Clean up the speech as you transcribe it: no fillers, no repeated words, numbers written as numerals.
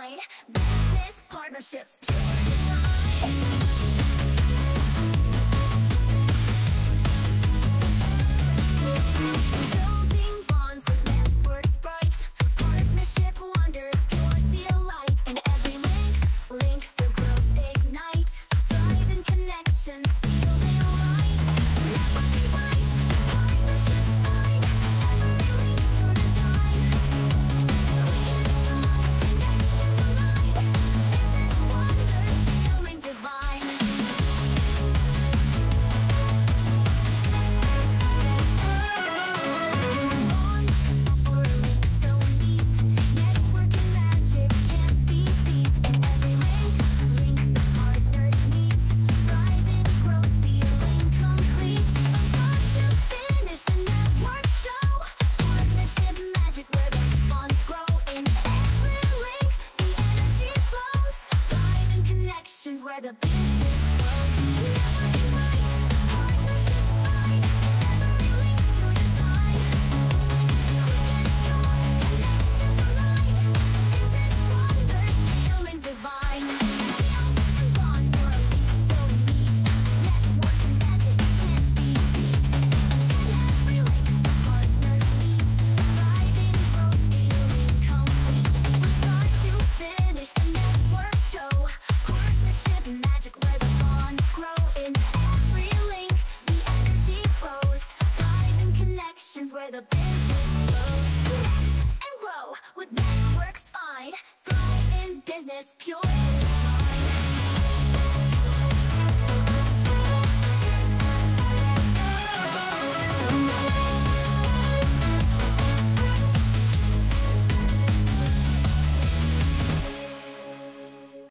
line. Business partnerships, pure design. Where the business goes. Where the business grows, connect and grow with networks fine, thrive in business pure.